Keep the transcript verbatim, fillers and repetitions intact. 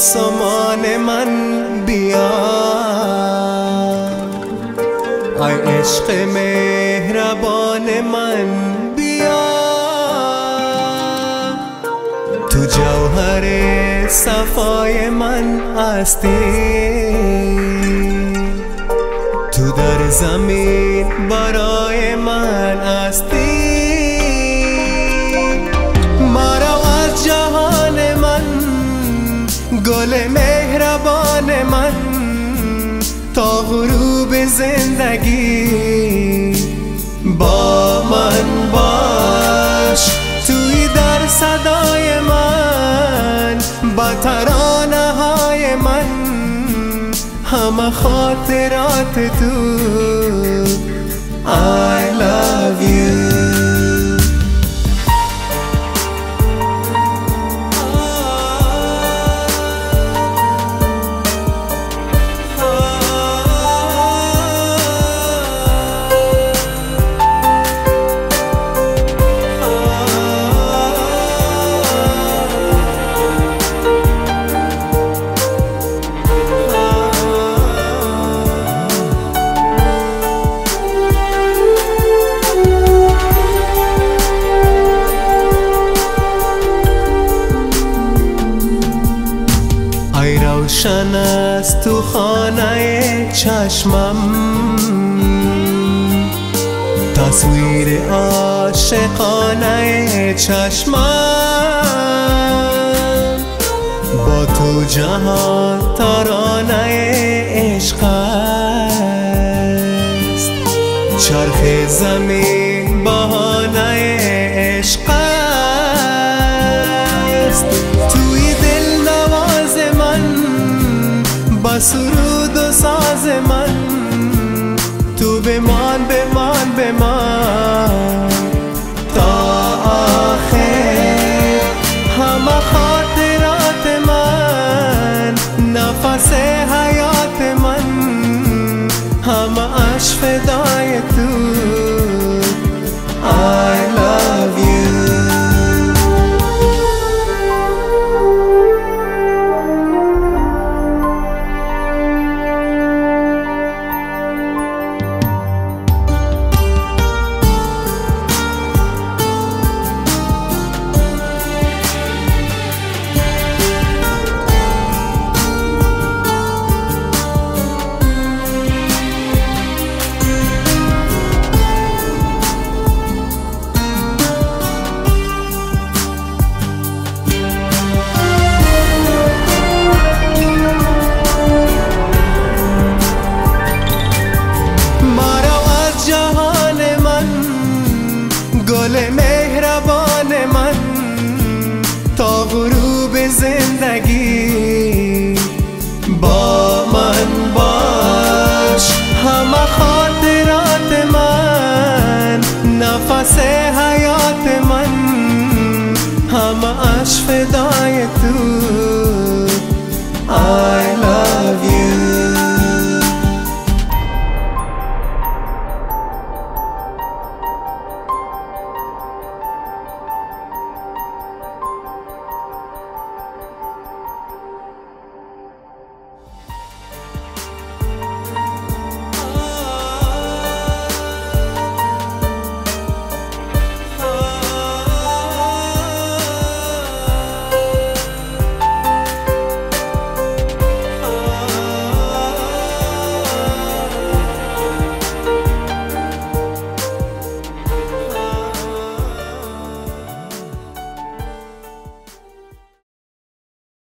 समान मन दिया आए इश्क़ मेहरबान मन दिया। तू जौहरे सफाए मन आस्ते तू दर ज़मीन बराए मन आस्ते। گل مهربان من تا غروب زندگی با من باش توی در صدای من با ترانه های من همه خاطرات تو I love you روشن است تو خانه چشمم تصویر عاشقانه چشمم با تو جهان ترانه عشق است چرخ زمین بهانه عشق است توی دلنواز من با سرود و ساز من تو بمان بمان بمان تا آخر همه خاطرات من نفس حیات من همه اش فدای تو